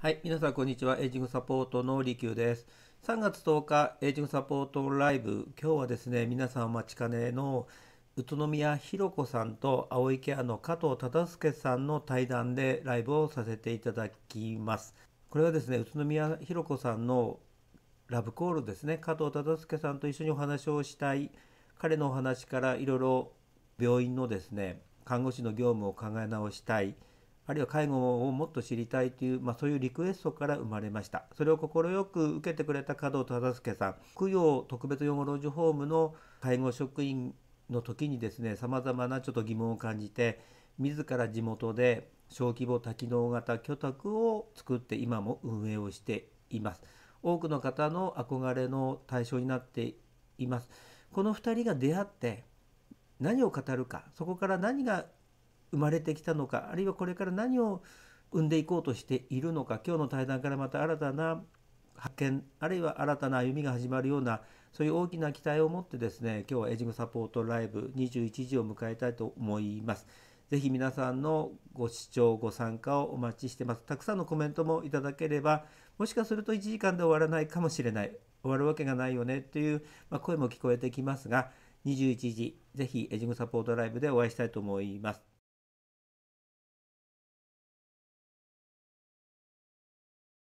はい、皆さんこんにちは。エイジングサポートの利休です。3月10日、エイジングサポートライブ。今日はですね、皆さんお待ちかねの宇都宮ひろ子さんと青井ケアの加藤忠介さんの対談でライブをさせていただきます。これはですね、宇都宮ひろ子さんのラブコールですね。加藤忠介さんと一緒にお話をしたい。彼のお話からいろいろ病院のですね、看護師の業務を考え直したい、あるいは介護をもっと知りたいという、そういうリクエストから生まれました。それを快く受けてくれた加藤忠介さん、供養特別養護老人ホームの介護職員の時にですね、さまざまなちょっと疑問を感じて、自ら地元で小規模多機能型居宅を作って今も運営をしています。多くの方の憧れの対象になっています。この2人が出会って何を語るか、そこから何が生まれてきたのか、あるいはこれから何を生んでいこうとしているのか、今日の対談からまた新たな発見、あるいは新たな歩みが始まるような、そういう大きな期待を持ってですね、今日はエイジングサポートライブ21時を迎えたいと思います。ぜひ皆さんのご視聴、ご参加をお待ちしてます。たくさんのコメントもいただければ、もしかすると1時間で終わらないかもしれない、終わるわけがないよねという、声も聞こえてきますが、21時、ぜひエイジングサポートライブでお会いしたいと思います。